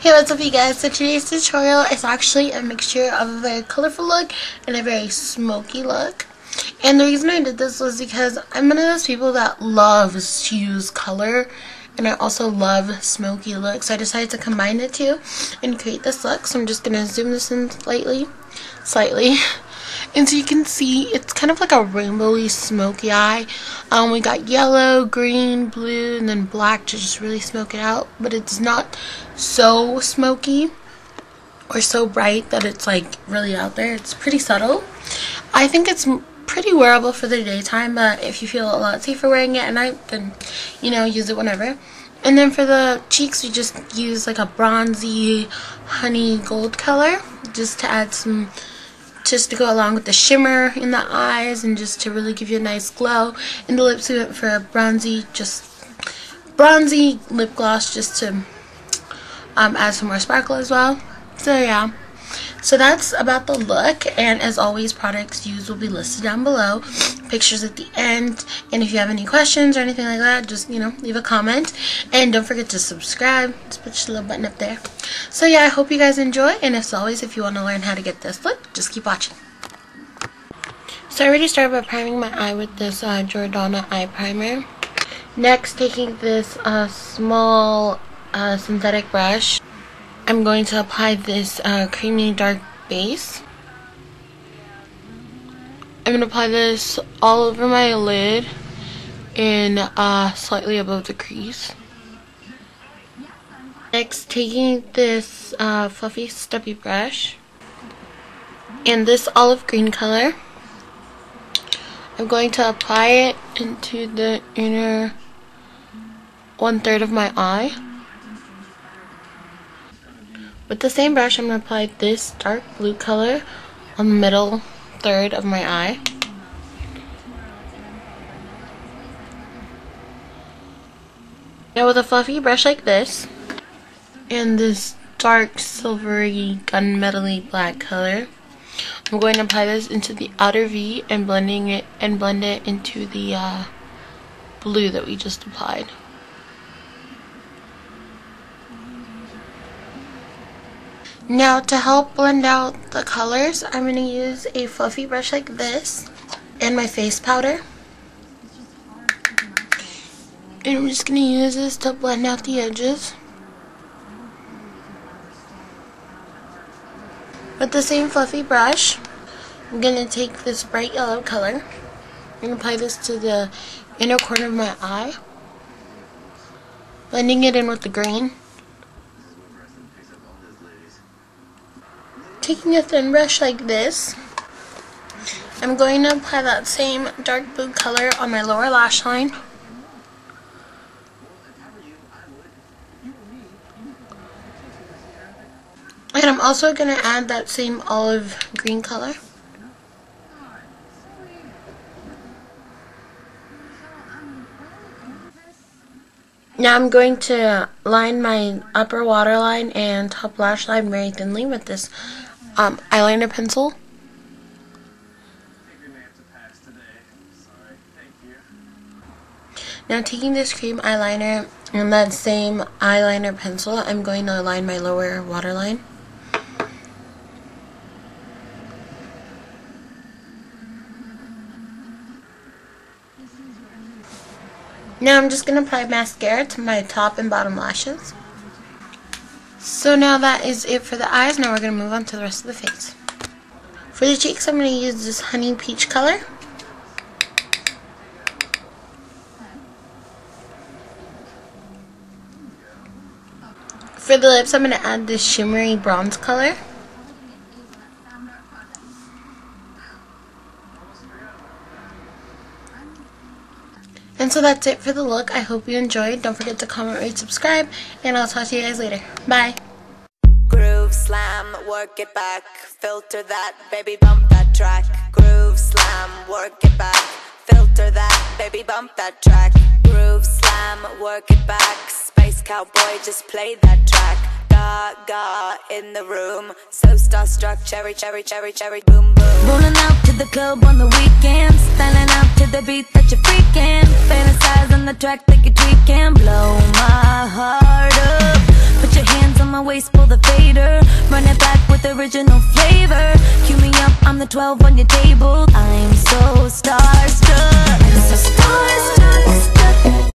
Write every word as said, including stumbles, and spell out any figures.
Hey, what's up you guys? So today's tutorial is actually a mixture of a very colorful look and a very smoky look. And the reason I did this was because I'm one of those people that loves to use color, and I also love smoky looks. So I decided to combine the two and create this look. So I'm just going to zoom this in slightly, slightly. And so you can see it's kind of like a rainbowy smoky eye. Um, we got yellow, green, blue, and then black to just really smoke it out. But it's not so smoky or so bright that it's like really out there. It's pretty subtle. I think it's pretty wearable for the daytime, but if you feel a lot safer wearing it at night, then you know, use it whenever. And then for the cheeks, we just use like a bronzy honey gold color just to add some, just to go along with the shimmer in the eyes and just to really give you a nice glow. And the lips, we went for a bronzy, just bronzy lip gloss just to um, add some more sparkle as well. So yeah. So that's about the look, and as always, products used will be listed down below, pictures at the end, and if you have any questions or anything like that, just, you know, leave a comment, and don't forget to subscribe. Just put your little button up there. So yeah, I hope you guys enjoy, and as always, if you want to learn how to get this look, just keep watching. So I already started by priming my eye with this uh, Jordana eye primer. Next, taking this uh, small uh, synthetic brush, I'm going to apply this uh, creamy dark base. I'm going to apply this all over my lid and uh, slightly above the crease. Next, taking this uh, fluffy stubby brush and this olive green color, I'm going to apply it into the inner one third of my eye. With the same brush, I'm going to apply this dark blue color on the middle third of my eye. Now with a fluffy brush like this, and this dark silvery gunmetal-y black color, I'm going to apply this into the outer V and blending it and blend it into the uh, blue that we just applied. Now to help blend out the colors, I'm going to use a fluffy brush like this and my face powder. And I'm just going to use this to blend out the edges. With the same fluffy brush, I'm going to take this bright yellow color and apply this to the inner corner of my eye, blending it in with the green. Taking a thin brush like this, I'm going to apply that same dark blue color on my lower lash line. And I'm also going to add that same olive green color. Now I'm going to line my upper waterline and top lash line very thinly with this Um, eyeliner pencil. Now taking this cream eyeliner and that same eyeliner pencil, I'm going to align my lower waterline. Now I'm just going to apply mascara to my top and bottom lashes. So now that is it for the eyes. Now we're going to move on to the rest of the face. For the cheeks, I'm going to use this honey peach color. For the lips, I'm going to add this shimmery bronze color. And so that's it for the look. I hope you enjoyed. Don't forget to comment, rate, subscribe, and I'll talk to you guys later. Bye. Groove slam, work it back, filter that, baby bump that track. Groove slam, work it back, filter that, baby bump that track. Groove slam, work it back, space cowboy, just play that track. Gaga in the room, so starstruck, cherry, cherry, cherry, cherry, boom, boom. Rolling out to the club on the weekends, styling out to the beat that you're freaking. Fantasize on the track that you're tweaking. Blow my heart up, put your hands on my always pull the fader. Run it back with original flavor. Cue me up, I'm the twelve on your table. I'm so starstruck.